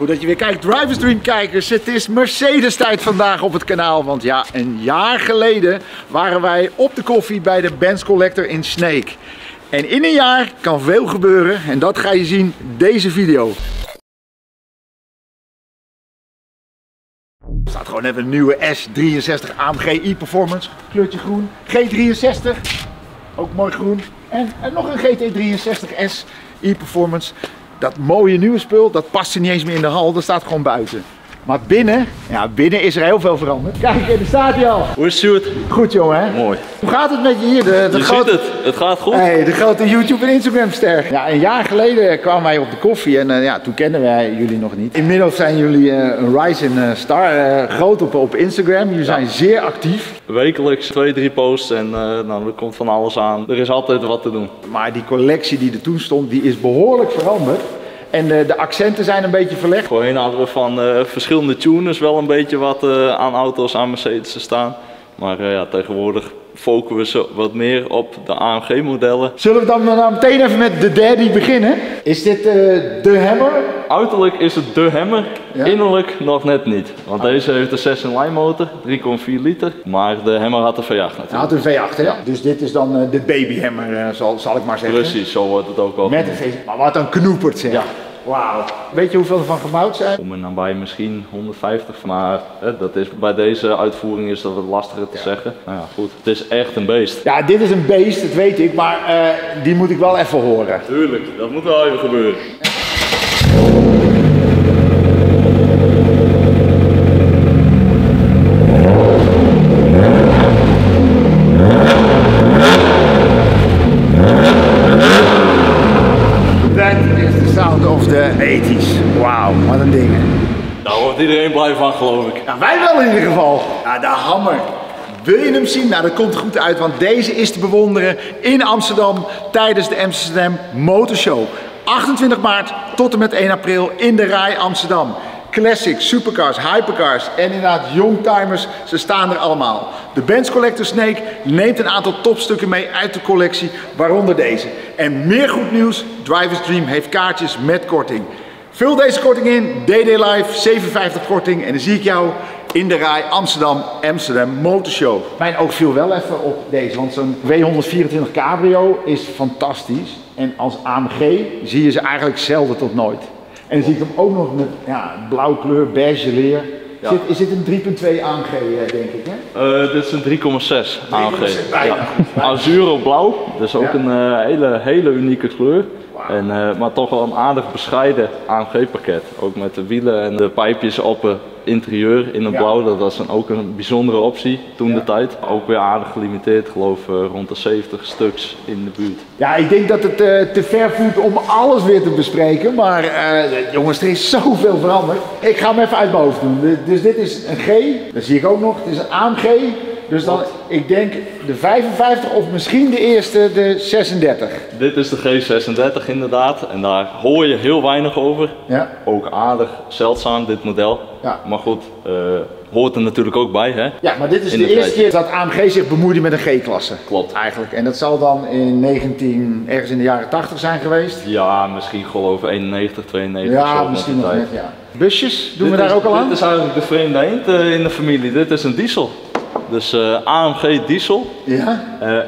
Goed dat je weer kijkt, Drivers Dream kijkers. Het is Mercedes tijd vandaag op het kanaal. Want ja, een jaar geleden waren wij op de koffie bij de Benz Collector in Sneek. En in een jaar kan veel gebeuren en dat ga je zien in deze video. Er staat gewoon even een nieuwe S63 AMG E-Performance, kleurtje groen, G63, ook mooi groen. En nog een GT63 S E-Performance. Dat mooie nieuwe spul, dat past er niet eens meer in de hal, dat staat gewoon buiten. Maar binnen, ja binnen is er heel veel veranderd. Kijk, daar staat hij al. Hoe is Stuart? Goed jongen hè? Mooi. Hoe gaat het met je hier? Het gaat goed. Hey, de grote YouTube en Instagram ster. Ja, een jaar geleden kwamen wij op de koffie en ja, toen kenden wij jullie nog niet. Inmiddels zijn jullie een rising star, groot op Instagram. Jullie zijn zeer actief. Wekelijks 2-3 posts en nou, er komt van alles aan. Er is altijd wat te doen. Maar die collectie die er toen stond, die is behoorlijk veranderd. En de accenten zijn een beetje verlegd. Voorheen hadden we van verschillende tuners wel een beetje wat aan auto's, aan Mercedes te staan. Maar ja, tegenwoordig focussen we wat meer op de AMG modellen. Zullen we dan meteen even met de daddy beginnen? Is dit de Hammer? Uiterlijk is het de Hammer, ja. Innerlijk nog net niet. Want deze heeft een 6-in-lijn motor, 3,4 liter. Maar de Hammer had een V8 natuurlijk. Had een V8 hè? Ja. Dus dit is dan de baby Hammer, zal ik maar zeggen. Precies, zo wordt het ook al. Met een V8. Maar wat een knoepert zeg. Ja. Wauw. Weet je hoeveel er van gebouwd zijn? Om en nabij misschien 150, maar dat is, bij deze uitvoering is dat wat lastiger te zeggen. Nou ja, goed. Het is echt een beest. Ja, dit is een beest, dat weet ik, maar die moet ik wel even horen. Tuurlijk, dat moet wel even gebeuren. Iedereen blij van, geloof ik. Nou, wij wel in ieder geval. Ja, de Hammer. Wil je hem zien? Nou, dat komt goed uit, want deze is te bewonderen in Amsterdam tijdens de Amsterdam Motor Show. 28 maart tot en met 1 april in de Rai Amsterdam. Classics, supercars, hypercars en inderdaad youngtimers, ze staan er allemaal. De Benz Collector Sneek neemt een aantal topstukken mee uit de collectie, waaronder deze. En meer goed nieuws, Drivers Dream heeft kaartjes met korting. Vul deze korting in, DD Live 57 korting en dan zie ik jou in de Rai Amsterdam Motor Show. Mijn oog viel wel even op deze, want zo'n W124 Cabrio is fantastisch. En als AMG zie je ze eigenlijk zelden tot nooit. En dan zie ik hem ook nog met blauw kleur, beige leer. Ja. Is dit een 3.2 AMG, denk ik, hè? Dit is een 3.6 AMG. Ja. Azuur op blauw, dus ook een hele unieke kleur. Wow. En, maar toch wel een aardig bescheiden AMG pakket. Ook met de wielen en de pijpjes op het interieur in het blauw. Dat was ook een bijzondere optie toen de tijd. Ook weer aardig gelimiteerd, geloof ik, rond de 70 stuks in de buurt. Ja, ik denk dat het te ver voert om alles weer te bespreken. Maar jongens, er is zoveel veranderd. Ik ga hem even uit mijn hoofd doen. Dus dit is een G, dat zie ik ook nog. Het is een AMG. Dus dan, ik denk de 55 of misschien de eerste, de 36. Dit is de G36 inderdaad en daar hoor je heel weinig over. Ja. Ook aardig zeldzaam dit model, maar goed, hoort er natuurlijk ook bij hè. Ja, maar dit is de eerste keer dat AMG zich bemoeide met een G-klasse. Klopt. Eigenlijk. En dat zal dan in ergens in de jaren 80 zijn geweest. Ja, misschien geloof ik 91, 92. Ja, misschien nog net, Busjes, doen we daar ook al aan? Dit is eigenlijk de vreemde eend in de familie. Dit is een diesel. Dus AMG diesel,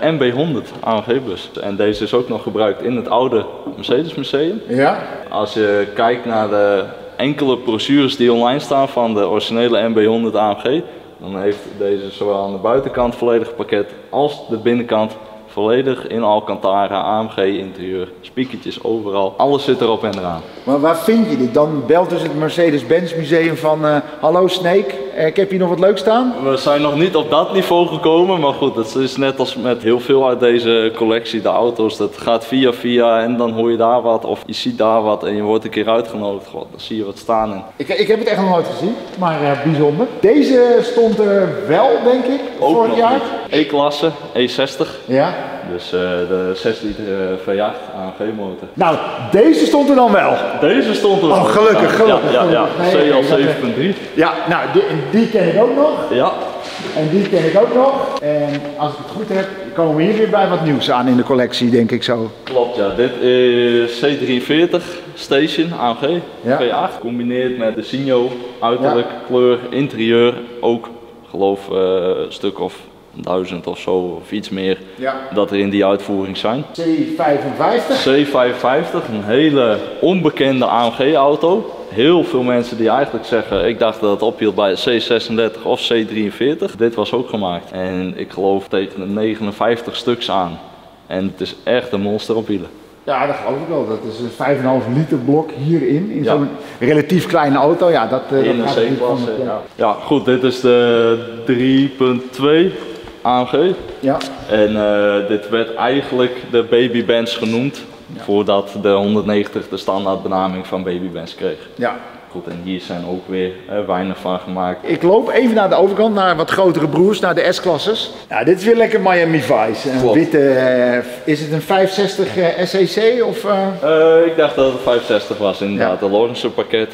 MB-100 AMG bus. En deze is ook nog gebruikt in het oude Mercedes Museum. Ja. Als je kijkt naar de enkele brochures die online staan van de originele MB-100 AMG, dan heeft deze zowel aan de buitenkant volledig pakket als de binnenkant volledig in Alcantara, AMG interieur, spiekertjes overal, alles zit erop en eraan. Maar waar vind je dit? Dan belt dus het Mercedes-Benz Museum van hallo Sneek, ik heb hier nog wat leuks staan. We zijn nog niet op dat niveau gekomen, maar goed, dat is net als met heel veel uit deze collectie, de auto's, dat gaat via en dan hoor je daar wat of je ziet daar wat en je wordt een keer uitgenodigd, god, dan zie je wat staan. En... Ik heb het echt nog nooit gezien, maar bijzonder. Deze stond er wel, denk ik, ook vorig jaar. E-klasse, E60. Ja. Dus de 6 liter V8 AMG motor. Nou, deze stond er dan wel. Deze stond er wel. Oh, gelukkig. Ja. CL 7.3. Ja, nou, die ken ik ook nog. Ja. En die ken ik ook nog. En als ik het goed heb, komen we hier weer bij wat nieuws aan in de collectie, denk ik zo. Klopt, ja. Dit is C43. Station AMG V8. Combineert met de Signo, uiterlijk, kleur, interieur. Ook geloof een stuk of 1000 of zo of iets meer dat er in die uitvoering zijn. C55. C55, een hele onbekende AMG auto. Heel veel mensen die eigenlijk zeggen, ik dacht dat het ophield bij C36 of C43. Dit was ook gemaakt en ik geloof tegen de 59 stuks aan. En het is echt een monster op wielen. Ja, dat geloof ik wel. Dat is een 5,5 liter blok hierin, in zo'n relatief kleine auto. Ja, dat, in dat een C-klasse. Ja, goed, dit is de 3.2 AMG. Ja. En dit werd eigenlijk de Baby Benz genoemd, voordat de 190 de standaardbenaming van Baby Benz kreeg. Ja. Goed, en hier zijn ook weer weinig van gemaakt. Ik loop even naar de overkant, naar wat grotere broers, naar de S-klasses. Ja, dit is weer lekker Miami Vice. Een witte, is het een 560 SEC of? Ik dacht dat het een 560 was inderdaad. De Lorentzen pakket,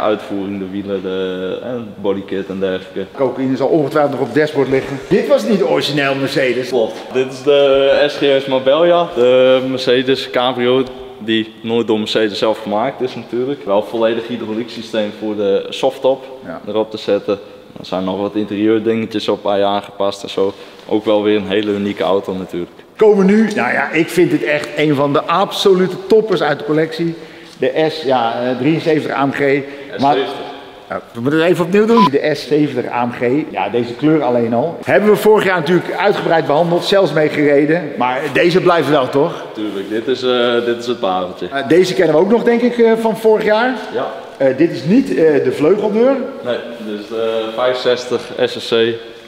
uitvoering, de wielen, de bodykit en dergelijke. Cocaïne zal ongetwijfeld nog op het dashboard liggen. Dit was niet de origineel Mercedes. Klopt. Dit is de SGS Mabelja, de Mercedes Cabrio. Die nooit door Mercedes zelf gemaakt is natuurlijk. Wel volledig hydrauliek systeem voor de softtop erop te zetten. Er zijn nog wat interieurdingetjes op bij aangepast en zo. Ook wel weer een hele unieke auto natuurlijk. Komen we nu, nou ja, ik vind dit echt een van de absolute toppers uit de collectie. De S73 AMG. S70. We moeten het even opnieuw doen. De S70 AMG, ja, deze kleur alleen al. Hebben we vorig jaar natuurlijk uitgebreid behandeld, zelfs mee gereden. Maar deze blijft wel, toch? Tuurlijk, dit is het pareltje. Deze kennen we ook nog, denk ik, van vorig jaar. Ja. Dit is niet de vleugeldeur. Nee, dit is de 65 SSC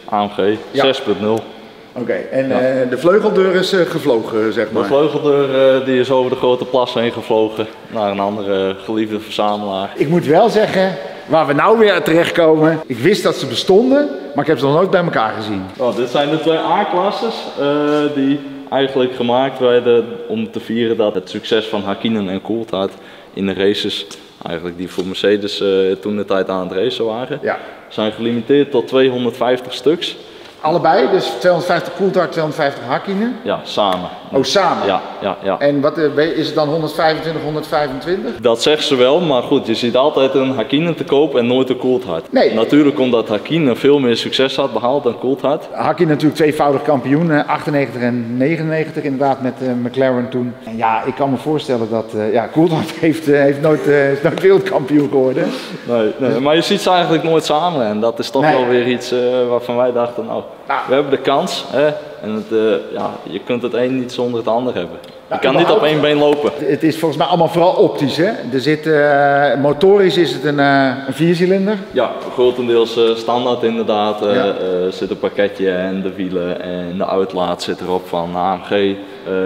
AMG 6.0. Oké, en de vleugeldeur is gevlogen, zeg maar. De vleugeldeur die is over de grote plas heen gevlogen naar een andere geliefde verzamelaar. Ik moet wel zeggen, waar we nou weer terechtkomen. Ik wist dat ze bestonden, maar ik heb ze nog nooit bij elkaar gezien. Oh, dit zijn de twee A-klasses die eigenlijk gemaakt werden om te vieren dat het succes van Hakkinen en Coulthard in de races, eigenlijk die voor Mercedes toen de tijd aan het racen waren, zijn gelimiteerd tot 250 stuks. Allebei, dus 250 Coulthard, 250 Hakkinen? Ja, samen. Oh, samen? Ja. En wat, is het dan 125, 125? Dat zegt ze wel, maar goed, je ziet altijd een Hakkinen te koop en nooit een Coulthard. Nee. Natuurlijk omdat Hakkinen veel meer succes had behaald dan Coulthard. Hakkinen natuurlijk tweevoudig kampioen, 98 en 99 inderdaad met McLaren toen. En ja, ik kan me voorstellen dat Coulthard heeft nooit wereldkampioen geworden. Nee, maar je ziet ze eigenlijk nooit samen en dat is toch wel weer iets waarvan wij dachten, nou, we hebben de kans, hè? En het, je kunt het een niet zonder het ander hebben. Je kan niet op één been lopen. Het is volgens mij allemaal vooral optisch, hè? Er zit, motorisch is het een viercilinder? Ja, grotendeels standaard inderdaad. Zit een pakketje en de wielen en de uitlaat zit erop van AMG.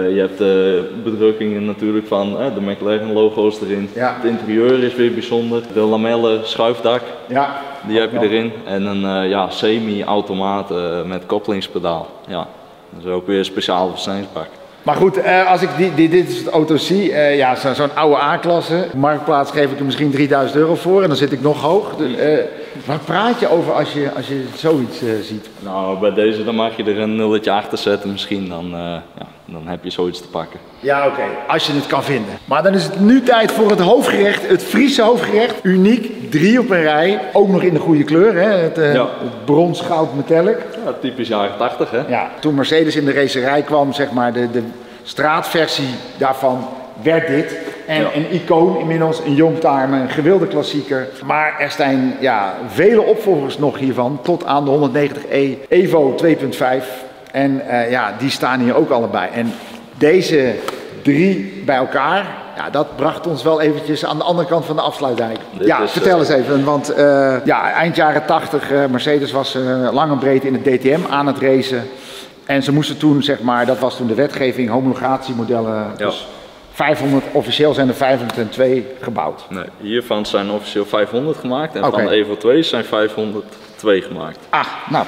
Je hebt de bedrukkingen natuurlijk van de McLaren logo's erin. Ja. Het interieur is weer bijzonder. De lamellen schuifdak, die heb je erin. En een semi-automaat met koppelingspedaal. Ja. Dat is ook weer een speciaal versnellingsbak. Maar goed, als ik dit soort auto's zie, zo'n oude A-klasse, marktplaats geef ik er misschien 3000 euro voor en dan zit ik nog hoog. Waar praat je over als je zoiets ziet? Nou, bij deze dan mag je er een nulletje achter zetten misschien, dan heb je zoiets te pakken. Ja, oké, als je het kan vinden. Maar dan is het nu tijd voor het hoofdgerecht, het Friese hoofdgerecht. Uniek, 3 op een rij, ook nog in de goede kleur, hè? Het brons, goud, metallic. Ja, typisch jaren 80, hè? Ja, toen Mercedes in de racerij kwam, zeg maar, de straatversie daarvan werd dit. En een icoon inmiddels, een youngtimer, een gewilde klassieker. Maar er zijn vele opvolgers nog hiervan, tot aan de 190E Evo 2.5. En die staan hier ook allebei. En deze drie bij elkaar, dat bracht ons wel eventjes aan de andere kant van de afsluitdijk. Vertel eens even, want eind jaren 80, Mercedes was lang en breed in het DTM aan het racen. En ze moesten toen, zeg maar, dat was toen de wetgeving, homologatiemodellen. Dus 500, officieel zijn er 502 gebouwd. Nee, hiervan zijn officieel 500 gemaakt en van de Evo 2 zijn 502 gemaakt.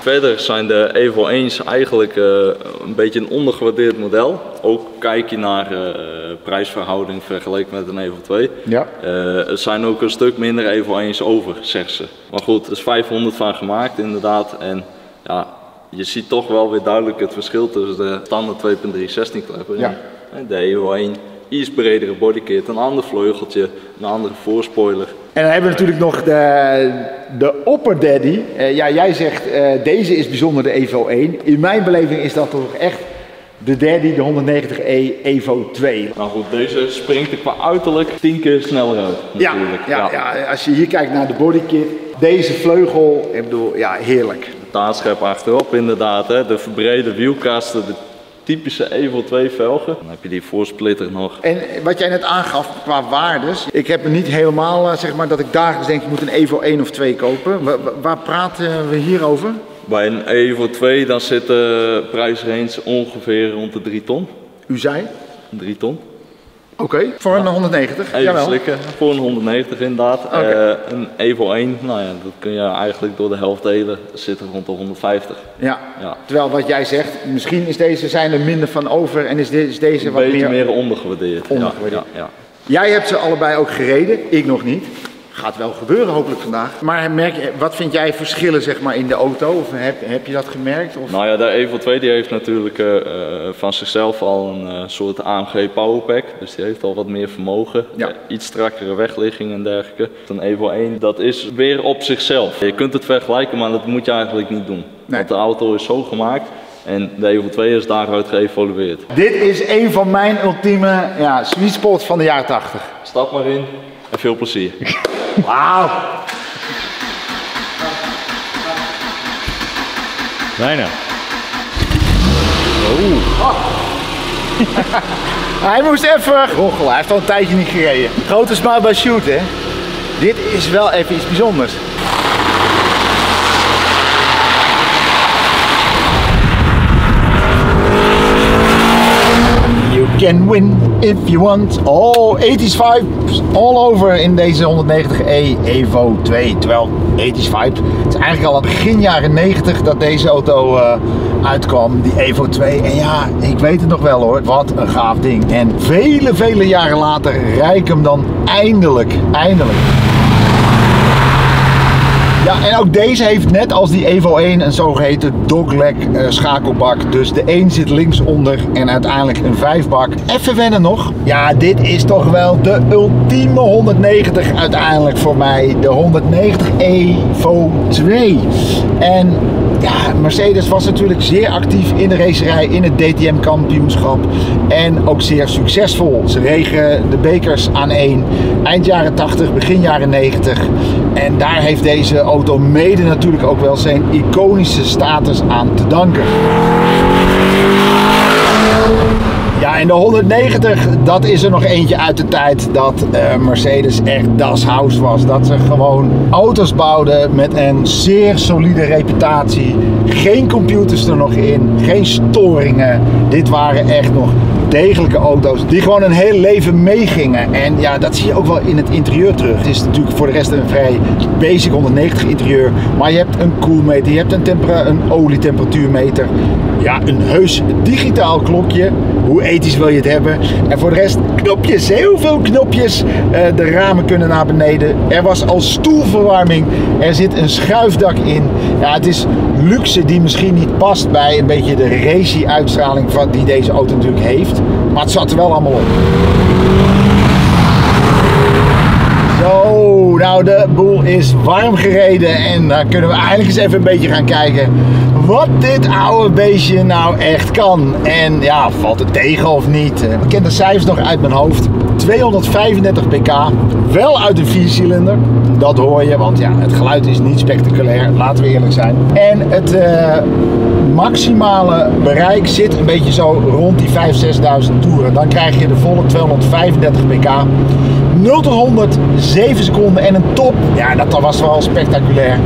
Verder zijn de Evo 1's eigenlijk een beetje een ondergewaardeerd model. Ook kijk je naar prijsverhouding vergeleken met een Evo 2. Ja. Er zijn ook een stuk minder Evo 1's over, zegt ze. Maar goed, er is 500 van gemaakt inderdaad. En je ziet toch wel weer duidelijk het verschil tussen de standaard 2.3 16 klepper en de Evo 1. iets bredere bodykit, een ander vleugeltje, een andere voorspoiler. En dan hebben we natuurlijk nog de opperdaddy. Ja, jij zegt deze is bijzonder de Evo 1. In mijn beleving is dat toch echt de daddy, de 190E Evo 2. Nou goed, deze springt er qua uiterlijk 10 keer sneller uit natuurlijk. Ja, als je hier kijkt naar de bodykit, deze vleugel, ik bedoel, ja, heerlijk. De taartschep achterop inderdaad, hè? De verbrede wielkasten, de typische Evo 2 velgen. Dan heb je die voorsplitter nog. En wat jij net aangaf qua waardes, ik heb me niet helemaal, zeg maar, dat ik dagelijks denk ik moet een Evo 1 of 2 kopen. Waar praten we hier over? Bij een Evo 2 dan zit de prijsrange ongeveer rond de 3 ton. U zei? 3 ton. Oké, voor een 190? Even jawel. Slikken, voor een 190 inderdaad. Okay. Een Evo 1, nou ja, dat kun je eigenlijk door de helft delen, zit er rond de 150. Ja. Terwijl wat jij zegt, misschien is deze, zijn er minder van over en is deze wat meer... Een beetje meer ondergewaardeerd. Ja. Jij hebt ze allebei ook gereden, ik nog niet. Gaat wel gebeuren hopelijk vandaag. Maar wat vind jij verschillen, zeg maar, in de auto? Of heb je dat gemerkt? Of? Nou ja, de Evo 2 die heeft natuurlijk van zichzelf al een soort AMG powerpack. Dus die heeft al wat meer vermogen. Ja. Iets strakkere wegligging en dergelijke. Een Evo 1, dat is weer op zichzelf. Je kunt het vergelijken, maar dat moet je eigenlijk niet doen. Nee. Want de auto is zo gemaakt. En de Evo 2 is daaruit geëvolueerd. Dit is een van mijn ultieme sweet spots van de jaren 80. Stap maar in en veel plezier. Wauw! Bijna. Oh. Hij moest even roggelen, hij heeft al een tijdje niet gereden. Grote smaak bij shoot, hè? Dit is wel even iets bijzonders. Can win if you want. Oh, 85 all over in deze 190E Evo 2. Terwijl 85, het is eigenlijk al begin jaren 90 dat deze auto uitkwam, die Evo 2. En ja, ik weet het nog wel hoor, wat een gaaf ding. En vele, vele jaren later rijd ik hem dan eindelijk. Ja, en ook deze heeft net als die Evo 1 een zogeheten dogleg schakelbak. Dus de 1 zit linksonder en uiteindelijk een 5-bak. Even wennen nog. Ja, dit is toch wel de ultieme 190 uiteindelijk voor mij. De 190 Evo 2. En ja, Mercedes was natuurlijk zeer actief in de racerij, in het DTM kampioenschap. En ook zeer succesvol. Ze regen de bekers aan één. Eind jaren 80, begin jaren 90. En daar heeft deze auto mede natuurlijk ook wel zijn iconische status aan te danken. Ja, en de 190, dat is er nog eentje uit de tijd dat Mercedes echt das Haus was. Dat ze gewoon auto's bouwden met een zeer solide reputatie. Geen computers er nog in, geen storingen. Dit waren echt nog degelijke auto's die gewoon een heel leven meegingen. En ja, dat zie je ook wel in het interieur terug. Het is natuurlijk voor de rest een vrij basic 190 interieur. Maar je hebt een koelmeter, je hebt een olietemperatuurmeter. Ja, een heus digitaal klokje. Hoe ethisch wil je het hebben? En voor de rest knopjes, heel veel knopjes. De ramen kunnen naar beneden. Er was al stoelverwarming. Er zit een schuifdak in. Ja, het is luxe die misschien niet past bij een beetje de racy-uitstraling die deze auto natuurlijk heeft. Maar het zat er wel allemaal op. Zo, nou de boel is warm gereden en daar kunnen we eigenlijk eens even een beetje gaan kijken wat dit oude beestje nou echt kan. En ja, valt het tegen of niet? Ik ken de cijfers nog uit mijn hoofd. 235 pk, wel uit een 4-cilinder. Dat hoor je, want ja, het geluid is niet spectaculair, laten we eerlijk zijn. En het maximale bereik zit een beetje zo rond die 5.000-6.000 toeren. Dan krijg je de volle 235 pk. 0 tot 100, 7 seconden en een top. Ja, dat was wel spectaculair.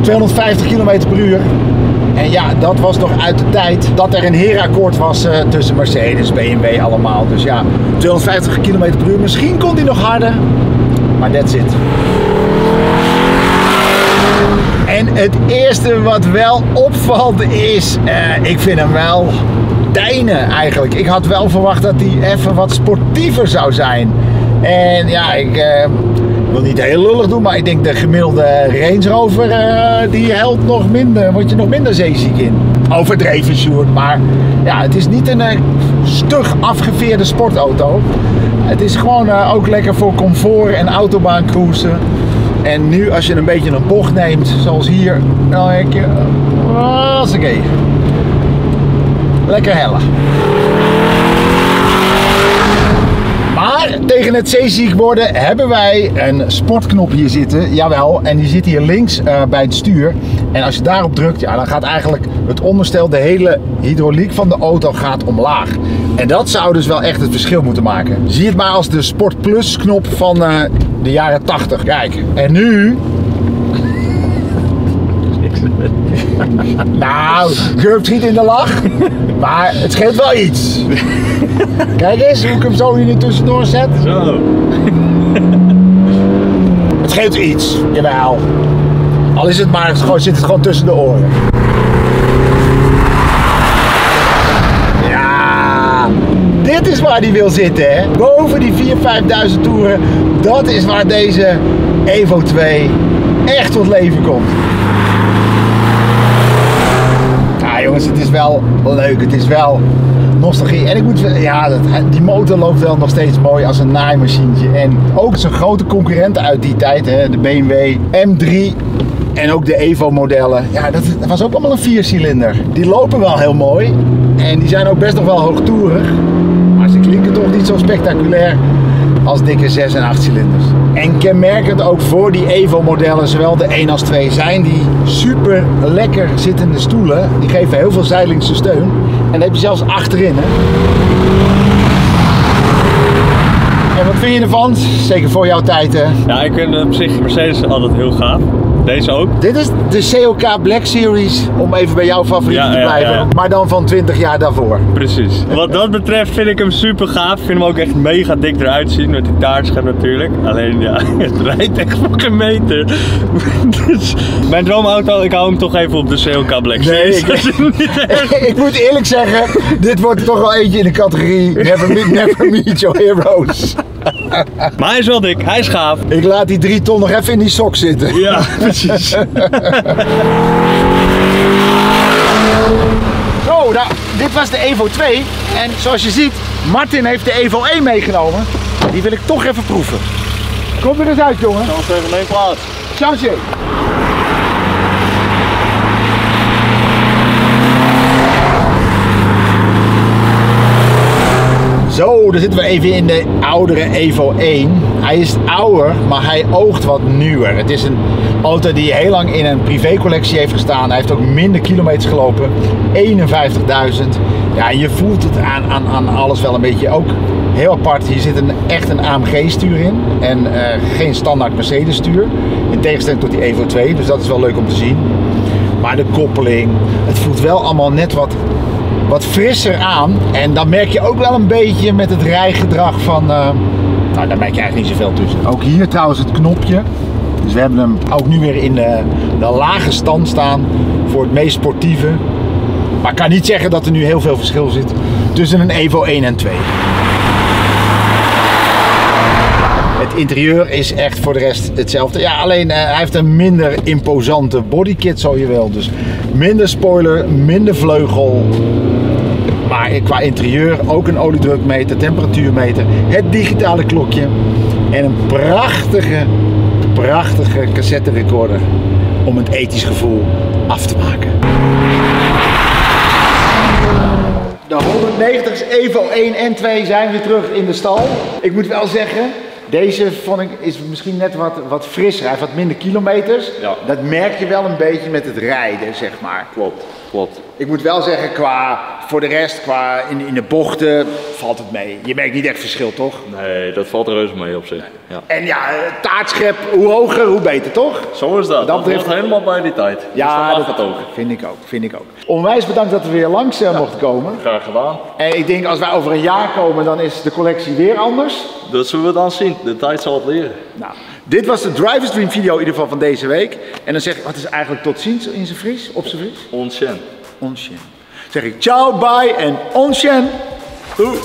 250 km per uur. En ja, dat was nog uit de tijd dat er een herenakkoord was tussen Mercedes, BMW allemaal. Dus ja, 250 km per uur. Misschien kon die nog harder, maar that's it. En het eerste wat wel opvalt is, ik vind hem wel deinen eigenlijk. Ik had wel verwacht dat hij even wat sportiever zou zijn. En ja, ik wil niet heel lullig doen, maar ik denk de gemiddelde Range Rover die helpt nog minder, word je nog minder zeeziek in. Overdreven, Stuart, maar ja, het is niet een stug afgeveerde sportauto. Het is gewoon ook lekker voor comfort en autobaan cruisen. En nu als je een beetje een bocht neemt, zoals hier, dan denk je, was oké. Lekker helle. Maar tegen het zeeziek worden hebben wij een sportknop hier zitten, jawel. En die zit hier links bij het stuur. En als je daarop drukt, ja, dan gaat eigenlijk het onderstel, de hele hydrauliek van de auto gaat omlaag. En dat zou dus wel echt het verschil moeten maken. Zie het maar als de Sport Plus knop van de jaren 80. Kijk, en nu... Nou, Gurpt schiet in de lach, maar het scheelt wel iets. Kijk eens hoe ik hem zo hier tussendoor zet. Zo. Het scheelt iets, jawel. Al is het maar, zit het gewoon tussen de oren. Ja, dit is waar die wil zitten, hè. Boven die 4.000-5.000 toeren, dat is waar deze Evo 2 echt tot leven komt. Jongens, het is wel leuk, het is wel nostalgie. En ik moet zeggen, ja, die motor loopt wel nog steeds mooi als een naaimachientje. En ook zijn grote concurrenten uit die tijd, hè, de BMW M3 en ook de Evo-modellen. Ja, dat was ook allemaal een 4-cilinder. Die lopen wel heel mooi en die zijn ook best nog wel hoogtoerig. Maar ze klinken toch niet zo spectaculair als dikke 6- en 8-cilinders. En kenmerkend ook voor die Evo-modellen, zowel de 1 als 2, zijn die super lekker zittende stoelen. Die geven heel veel zijdelingse steun. En dat heb je zelfs achterin. Hè? En wat vind je ervan? Zeker voor jouw tijd, hè? Ja, ik vind op zich Mercedes altijd heel gaaf. Deze ook. Dit is de CLK Black Series, om even bij jouw favoriet te blijven. Ja. Maar dan van 20 jaar daarvoor. Precies. Wat dat betreft vind ik hem super gaaf. Ik vind hem ook echt mega dik eruit zien, met die taartscherm natuurlijk. Alleen ja, het rijdt echt voor geen meter. Dus mijn droomauto, ik hou hem toch even op de CLK Black Series. Ik moet eerlijk zeggen, dit wordt toch wel eentje in de categorie Never Meet Your Heroes. Maar hij is wel dik, hij is gaaf. Ik laat die 3 ton nog even in die sok zitten. Ja, precies. Zo, nou, dit was de Evo 2. En zoals je ziet, Martin heeft de Evo 1 meegenomen. Die wil ik toch even proeven. Kom er eens uit, jongen. Chance even neem plaats. Chance. Zo, daar zitten we even in de oudere Evo 1. Hij is ouder, maar hij oogt wat nieuwer. Het is een auto die heel lang in een privécollectie heeft gestaan. Hij heeft ook minder kilometers gelopen. 51.000. Ja, je voelt het aan alles wel een beetje ook. Heel apart, hier zit echt een AMG-stuur in. En geen standaard Mercedes-stuur. In tegenstelling tot die Evo 2, dus dat is wel leuk om te zien. Maar de koppeling, het voelt wel allemaal net wat frisser aan. En dan merk je ook wel een beetje met het rijgedrag van... Nou, daar merk je eigenlijk niet zoveel tussen. Ook hier trouwens het knopje. Dus we hebben hem ook nu weer in de lage stand staan. Voor het meest sportieve. Maar ik kan niet zeggen dat er nu heel veel verschil zit tussen een Evo 1 en 2. Het interieur is echt voor de rest hetzelfde. Ja, alleen hij heeft een minder imposante bodykit, zo je wel. Dus minder spoiler, minder vleugel. Maar qua interieur ook een oliedrukmeter, temperatuurmeter, het digitale klokje. En een prachtige cassette recorder om het ethisch gevoel af te maken. De 190's Evo 1 en 2 zijn weer terug in de stal. Ik moet wel zeggen... Deze vond ik, is misschien net wat frisser, hij heeft wat minder kilometers. Ja. Dat merk je wel een beetje met het rijden, zeg maar. Klopt. Ik moet wel zeggen, voor de rest, in de bochten, valt het mee. Je merkt niet echt verschil, toch? Nee, dat valt reuze mee op zich. Nee. Ja. En ja, taartschep, hoe hoger, hoe beter, toch? Zo is dat. Dat betreft helemaal bij die tijd. Ja, dus dat ook. Vind ik ook. Onwijs bedankt dat we weer langs mochten komen. Graag gedaan. En ik denk, als wij over een jaar komen, dan is de collectie weer anders. Dat zullen we dan zien. De tijd zal het leren. Nou, dit was de Drivers Dream video in ieder geval van deze week. En dan zeg ik, wat is eigenlijk tot ziens in zijn Fries? Op zijn Fries? Ontsjen. Zeg ik ciao, bye en ontsjen. Doei.